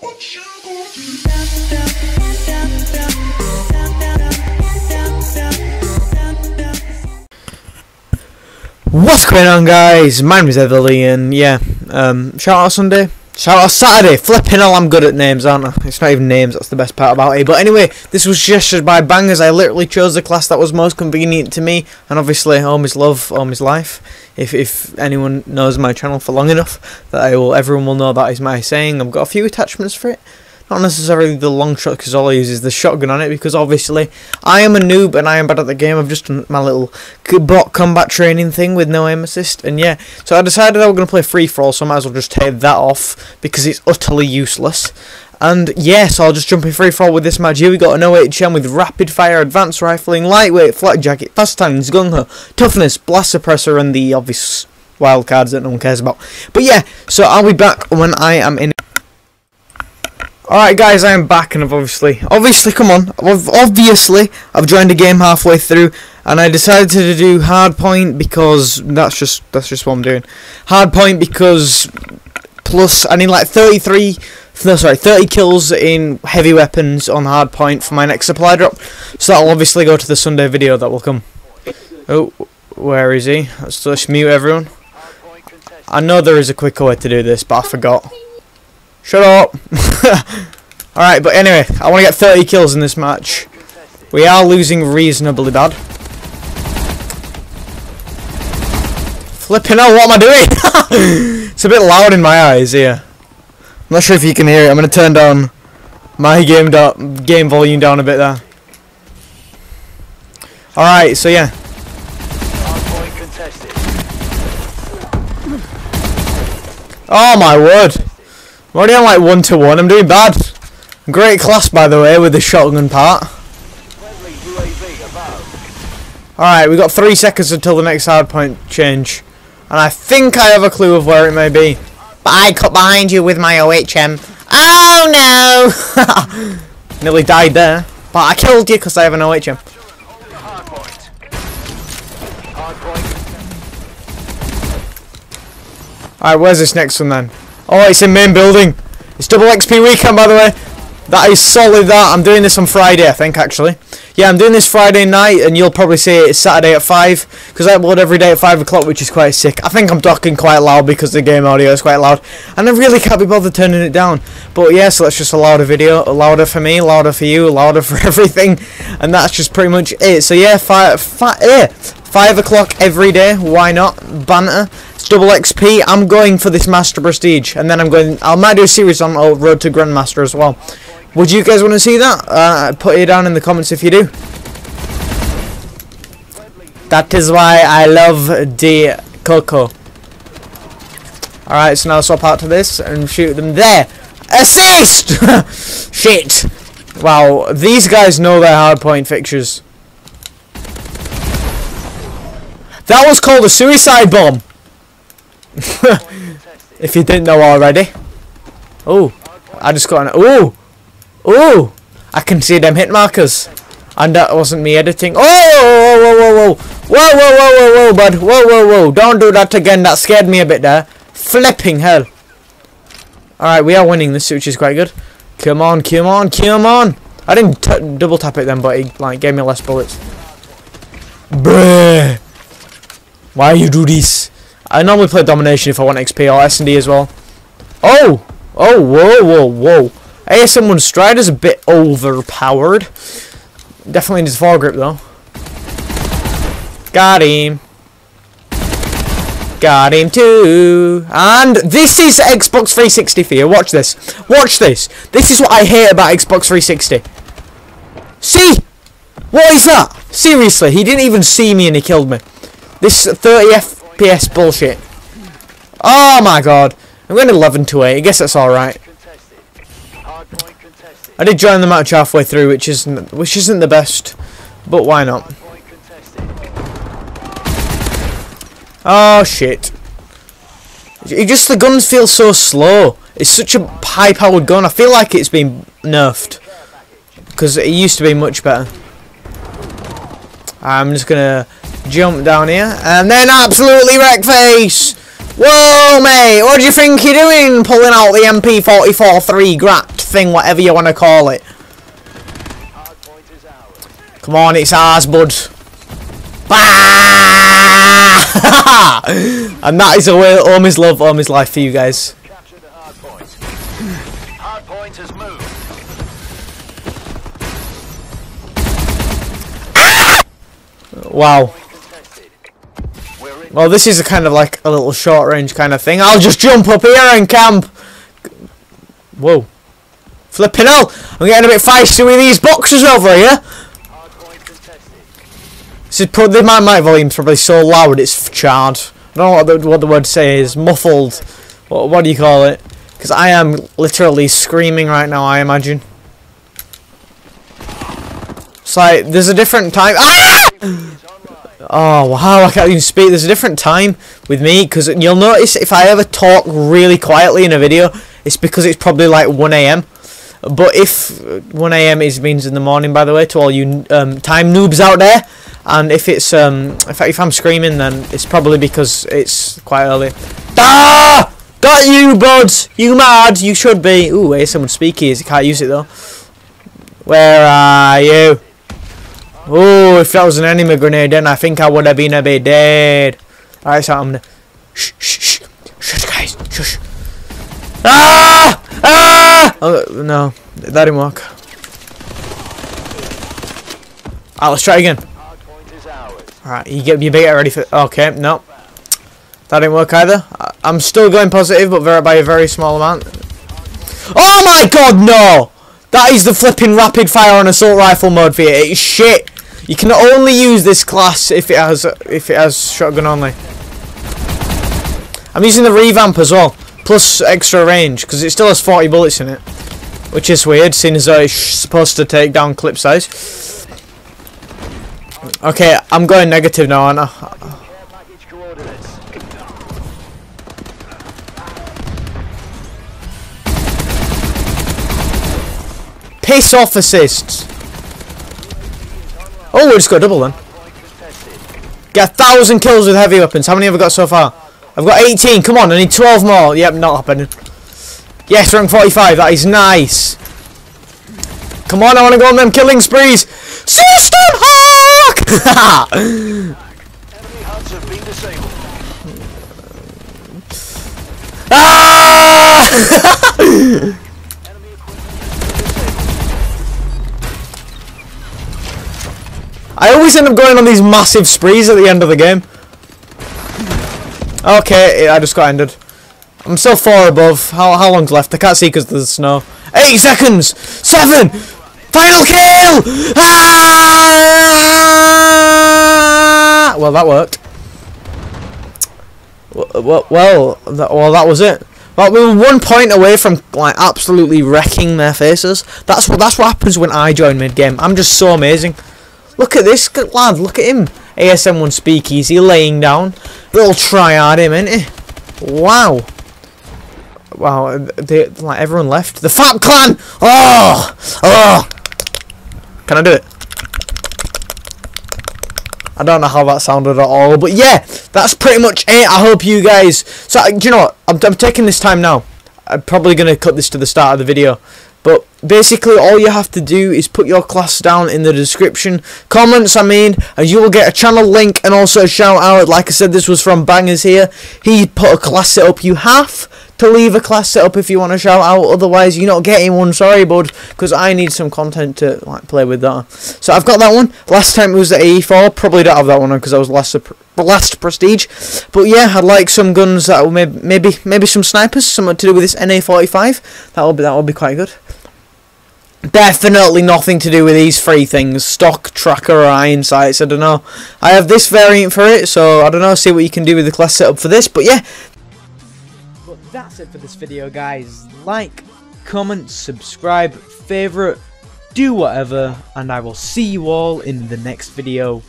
What's going on, guys? My name is Eatherley, and yeah, shout out Sunday, shout out Saturday. Flipping hell, I'm good at names, aren't I? It's not even names, that's the best part about it. But anyway, this was suggested by Bangarz. I literally chose the class that was most convenient to me, and obviously, home is love, home is life. If anyone knows my channel for long enough, that everyone will know that is my saying. I've got a few attachments for it. Not necessarily the long shot, because all I use is the shotgun on it, because obviously I am a noob and I am bad at the game. I've just done my little bot combat training thing with no aim assist, and yeah. So I decided I was going to play free-for-all, so I might as well just take that off, because it's utterly useless. And yes, I'll just jump in free-for-all with this match. Here we got an OHM with rapid-fire, advanced rifling, lightweight, flak jacket, fast times, gung-ho, toughness, blast suppressor, and the obvious wild cards that no one cares about. But yeah, so I'll be back when I am in... Alright guys, I am back, and I've obviously, I've joined a game halfway through, and I decided to do hardpoint because that's just what I'm doing. Hardpoint because plus I need like 30 kills in heavy weapons on hardpoint for my next supply drop. So that'll obviously go to the Sunday video that will come. Oh, where is he? Let's just mute everyone. I know there is a quicker way to do this, but I forgot. Shut up! Alright, but anyway, I want to get 30 kills in this match. We are losing reasonably bad. Flipping hell, what am I doing? It's a bit loud in my eyes here. I'm not sure if you can hear it. I'm going to turn down my game volume down a bit there. Alright, so yeah. Oh my word! I'm already on like 1-to-1, I'm doing bad. Great class, by the way, with the shotgun part. Alright, we've got 3 seconds until the next hardpoint change. And I think I have a clue of where it may be. But I cut behind you with my OHM. Oh no! Nearly died there. But I killed you because I have an OHM. Alright, where's this next one then? Oh, it's in main building. It's double XP weekend, by the way. That is solid, that. I'm doing this on Friday, I think, actually. Yeah, I'm doing this Friday night, and you'll probably see it's Saturday at 5, because I upload every day at 5 o'clock, which is quite sick. I think I'm talking quite loud because the game audio is quite loud, and I really can't be bothered turning it down. But yeah, so that's just a louder video. Louder for me, louder for you, louder for everything, and that's just pretty much it. So yeah, 5 o'clock every day, why not? Banter. Double XP. I'm going for this Master Prestige, and then I might do a series on Road to Grandmaster as well. Would you guys want to see that? Put it down in the comments if you do. That is why I love the Coco. Alright, so now swap out to this and shoot them there. Assist! Shit. Wow, these guys know their hardpoint fixtures. That was called a suicide bomb. If you didn't know already. Oh, I just got an... Oh! Oh! I can see them hit markers. And that wasn't me editing. Oh! Whoa, whoa, whoa, whoa! Whoa, whoa, whoa, whoa, whoa, bud! Whoa, whoa, whoa! Don't do that again. That scared me a bit there. Flipping hell. Alright, we are winning this, which is quite good. Come on, come on, come on! I didn't double tap it then, but it like, gave me less bullets. Bruh! Why you do this? I normally play domination if I want XP, or S&D as well. Oh! Oh, whoa, whoa, whoa. ASM1 Strider's a bit overpowered. Definitely in his foregrip, though. Got him. Got him too. And this is Xbox 360 for you. Watch this. Watch this. This is what I hate about Xbox 360. See? What is that? Seriously, he didn't even see me and he killed me. This 30 FPS bullshit. Oh my god. I'm going 11-8. I guess that's alright. I did join the match halfway through, which isn't the best. But why not? Oh shit. It just, the guns feel so slow. It's such a high powered gun. I feel like it's been nerfed. Because it used to be much better. I'm just going to jump down here and then absolutely wreck face. Whoa, mate, what do you think you're doing? Pulling out the mp44 3-grapped thing, whatever you want to call it. Come on, it's ours, bud. Bah! And that is a way, home is love, home is life for you guys. Capture the hard point. Hard point has moved. Wow. Well, this is a kind of like a little short range kind of thing. I'll just jump up here and camp. Whoa. Flipping hell. I'm getting a bit feisty with these boxes over here. This is probably, my volume's probably so loud it's charred. I don't know what the word to say is. Muffled. What do you call it? Because I am literally screaming right now, I imagine. It's like, there's a different time. Ah! Oh wow, I can't even speak. There's a different time with me, because you'll notice if I ever talk really quietly in a video, it's because it's probably like 1 AM. But if 1 AM is means in the morning, by the way, to all you time noobs out there. And if it's if I'm screaming, then it's probably because it's quite early. Ah! Got you, buds! You mad? You should be. Ooh, hey, someone speaky. I can't use it though. Where are you? Oh, if that was an enemy grenade, then I think I would have been a bit dead. Alright, so I'm gonna... Shh, shh, shh. Shh, guys. Shh. Ah! Ah! Oh, no. That didn't work. Alright, let's try again. Alright, you better get ready for... Okay, no. That didn't work either. I'm still going positive, but by a very small amount. Oh my god, no! That is the flipping rapid fire on assault rifle mode for you. It's shit. You can only use this class if it has shotgun only. I'm using the revamp as well, plus extra range, because it still has 40 bullets in it, which is weird, seeing as though it's supposed to take down clip size. Okay, I'm going negative now, aren't I? Piss off assists. Oh, we just got a double then. Get 1,000 kills with heavy weapons. How many have I got so far? I've got 18. Come on, I need 12 more. Yep, not happening. Yes, rank 45. That is nice. Come on, I want to go on them killing sprees. System hawk! Ah! I always end up going on these massive sprees at the end of the game. Okay, I just got ended. I'm still 4 above. How long's left? I can't see because there's snow. 8 seconds! 7! Final kill! Ah! Well, that worked. Well, that was it. Well, we were 1 point away from like absolutely wrecking their faces. That's what happens when I join mid-game. I'm just so amazing. Look at this lad, look at him. ASM1 speakeasy laying down. Little triad him, ain't he? Wow. Wow, like everyone left. The FAP clan! Oh! Oh! Can I do it? I don't know how that sounded at all, but yeah, that's pretty much it. I hope you guys... So, do you know what? I'm taking this time now. I'm probably going to cut this to the start of the video. But basically all you have to do is put your class down in the description. Comments, I mean, and you will get a channel link and also a shout out. Like I said, this was from Bangarz here. He put a class setup. You have to leave a class setup if you want a shout out. Otherwise, you're not getting one. Sorry, bud. Because I need some content to like play with that. So I've got that one. Last time it was the AE4. Probably don't have that one on because I was last prestige. But yeah, I'd like some guns that will maybe some snipers. Something to do with this NA45. That will be quite good. Definitely nothing to do with these three things, stock, tracker or iron sights, I don't know. I have this variant for it, so I don't know, see what you can do with the class setup for this, but yeah. But that's it for this video, guys. Like, comment, subscribe, favourite, do whatever, and I will see you all in the next video.